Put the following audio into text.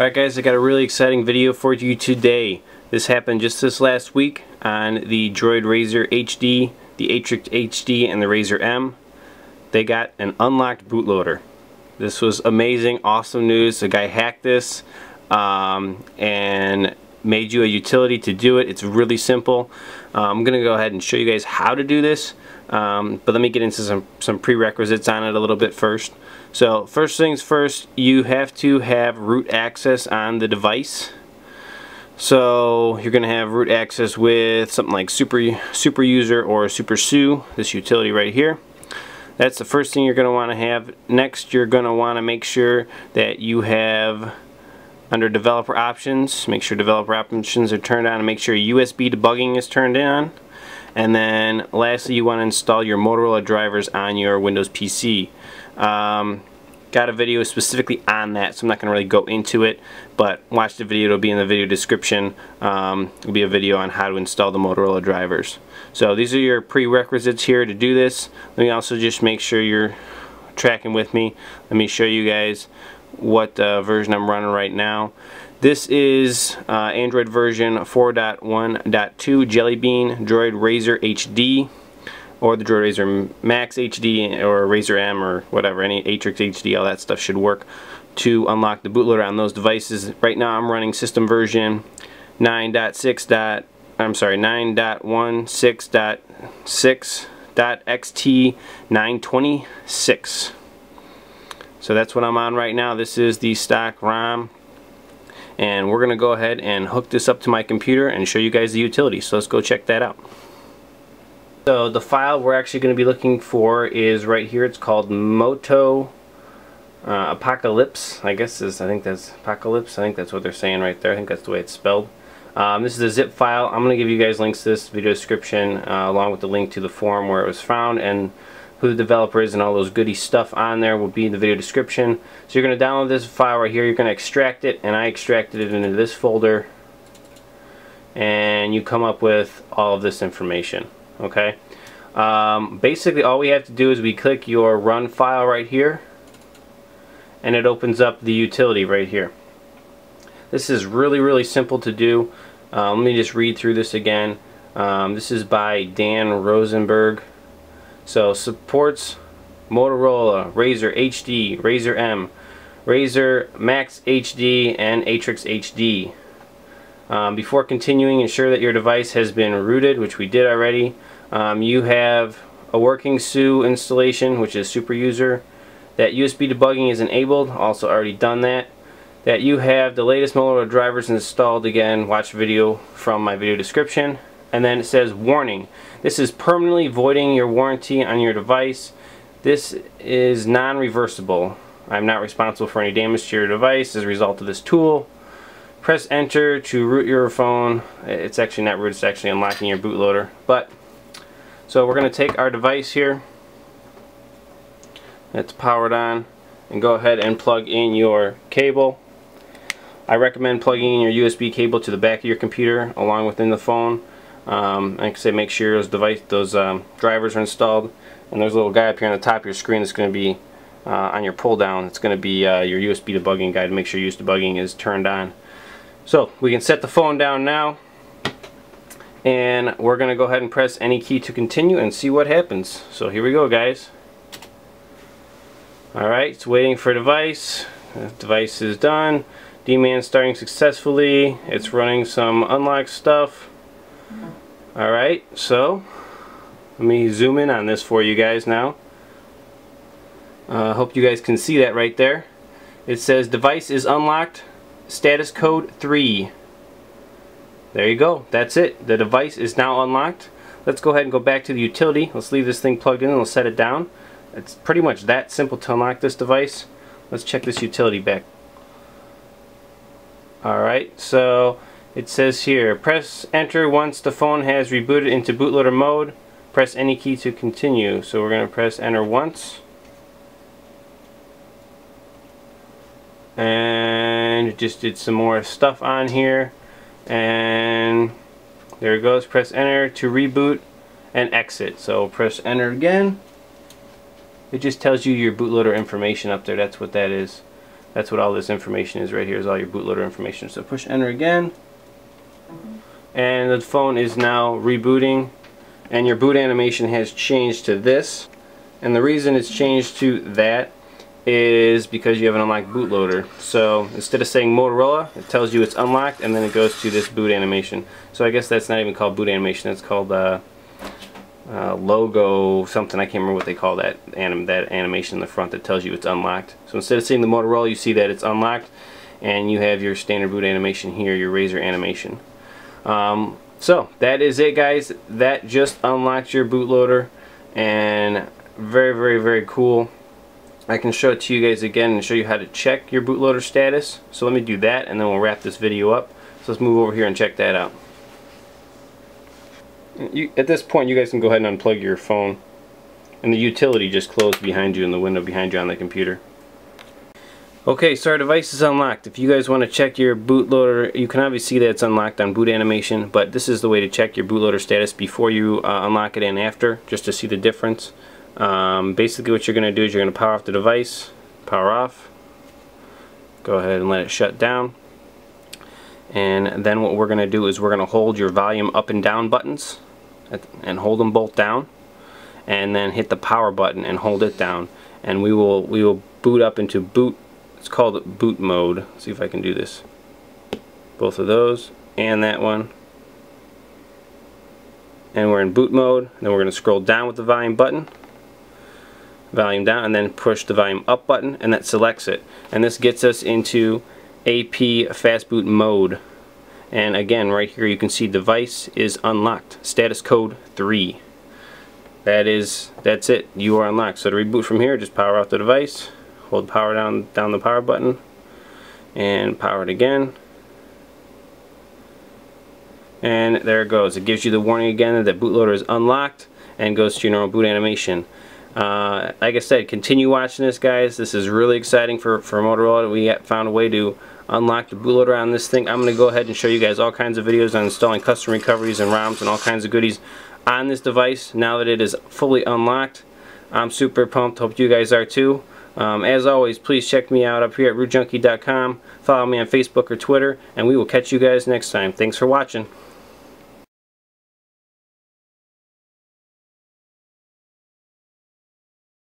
Alright guys, I got a really exciting video for you today. This happened just this last week on the Droid RAZR HD, the Atrix HD, and the RAZR M. They got an unlocked bootloader. This was amazing, awesome news. The guy hacked this and made you a utility to do it. It's really simple. I'm going to go ahead and show you guys how to do this, but let me get into some prerequisites on it a little bit first. So first things first, you have to have root access on the device. So you're going to have root access with something like SuperUser or SuperSU, this utility right here. That's the first thing you're going to want to have. Next, you're going to want to make sure that you have, under developer options, make sure developer options are turned on and make sure USB debugging is turned on. And then lastly, you want to install your Motorola drivers on your Windows PC. Got a video specifically on that, so I'm not going to really go into it, but watch the video, it'll be in the video description. It'll be a video on how to install the Motorola drivers. So these are your prerequisites here to do this. Let me also just make sure you're tracking with me. Let me show you guys what version I'm running right now. This is Android version 4.1.2 Jellybean, Droid RAZR HD, or the Droid RAZR Max HD, or RAZR M, or whatever, any Atrix HD, all that stuff should work to unlock the bootloader on those devices. Right now I'm running system version 9.1.6.6.xt926. So that's what I'm on right now. This is the stock ROM, and we're gonna go ahead and hook this up to my computer and show you guys the utility. So let's go check that out. So the file we're actually gonna be looking for is right here. It's called Moto Apocalypse. I think that's what they're saying right there. I think that's the way it's spelled. This is a zip file. I'm gonna give you guys links to this video description along with the link to the forum where it was found and who the developer is, and all those goody stuff on there will be in the video description. So you're going to download this file right here, you're going to extract it, and I extracted it into this folder, and you come up with all of this information. Okay, basically all we have to do is we click your run file right here and it opens up the utility right here. This is really simple to do. Let me just read through this again. This is by Dan Rosenberg. So supports Motorola, RAZR HD, RAZR M, RAZR Max HD, and Atrix HD. Before continuing, ensure that your device has been rooted, which we did already. You have a working SU installation, which is SuperUser. That USB debugging is enabled, also already done that. That you have the latest Motorola drivers installed, again, watch video from my video description. And then it says warning. This is permanently voiding your warranty on your device. This is non-reversible. I'm not responsible for any damage to your device as a result of this tool. Press enter to root your phone. It's actually not root, it's actually unlocking your bootloader. But so we're going to take our device here that's powered on and go ahead and plug in your cable. I recommend plugging in your USB cable to the back of your computer along within the phone. Like I say, make sure those drivers are installed, and there's a little guy up here on the top of your screen that's going to be on your pull down. It's going to be your USB debugging guide to make sure USB debugging is turned on. So we can set the phone down now, and we're going to go ahead and press any key to continue and see what happens. So here we go, guys. Alright, it's waiting for a device. The device is done. Dman starting successfully. It's running some unlocked stuff. Alright, so let me zoom in on this for you guys now. I hope you guys can see that right there. It says device is unlocked, status code 3. There you go, that's it. The device is now unlocked. Let's go ahead and go back to the utility. Let's leave this thing plugged in and we'll set it down. It's pretty much that simple to unlock this device. Let's check this utility back. Alright, so it says here, press enter once the phone has rebooted into bootloader mode. Press any key to continue. So we're going to press enter once. And it just did some more stuff on here. And there it goes. Press enter to reboot and exit. So press enter again. It just tells you your bootloader information up there. That's what that is. That's what all this information is right here, is all your bootloader information. So push enter again, and the phone is now rebooting, and your boot animation has changed to this. And the reason it's changed to that is because you have an unlocked bootloader. So instead of saying Motorola, it tells you it's unlocked, and then it goes to this boot animation. So I guess that's not even called boot animation, it's called logo something. I can't remember what they call that animation in the front that tells you it's unlocked. So instead of seeing the Motorola, you see that it's unlocked, and you have your standard boot animation here, your RAZR animation. So that is it, guys. That just unlocks your bootloader, and very, very, very cool. I can show it to you guys again and show you how to check your bootloader status. So let me do that, and then we'll wrap this video up. So let's move over here and check that out. At this point, you guys can go ahead and unplug your phone, and the utility just closed behind you in the window behind you on the computer. Okay, so our device is unlocked. If you guys want to check your bootloader, you can obviously see that it's unlocked on boot animation, but this is the way to check your bootloader status before you unlock it and after, just to see the difference. Basically what you're going to do is you're going to power off the device, power off, go ahead and let it shut down. And then what we're going to do is we're going to hold your volume up and down buttons and hold them both down, and then hit the power button and hold it down, and we will boot up into boot. It's called boot mode. Let's see if I can do this. Both of those and that one, and we're in boot mode. Then we're going to scroll down with the volume button, volume down, and then push the volume up button, and that selects it, and this gets us into AP fast boot mode. And again, right here you can see device is unlocked, status code 3. That's it, you are unlocked. So to reboot from here, just power off the device, hold power down the power button, and power it again, and there it goes. It gives you the warning again that bootloader is unlocked, and goes to your normal boot animation. Like I said, continue watching this, guys. This is really exciting for Motorola. We found a way to unlock the bootloader on this thing. I'm going to go ahead and show you guys all kinds of videos on installing custom recoveries and ROMs and all kinds of goodies on this device now that it is fully unlocked. I'm super pumped. Hope you guys are too. As always, please check me out up here at RootJunky.com. Follow me on Facebook or Twitter, and we will catch you guys next time. Thanks for watching.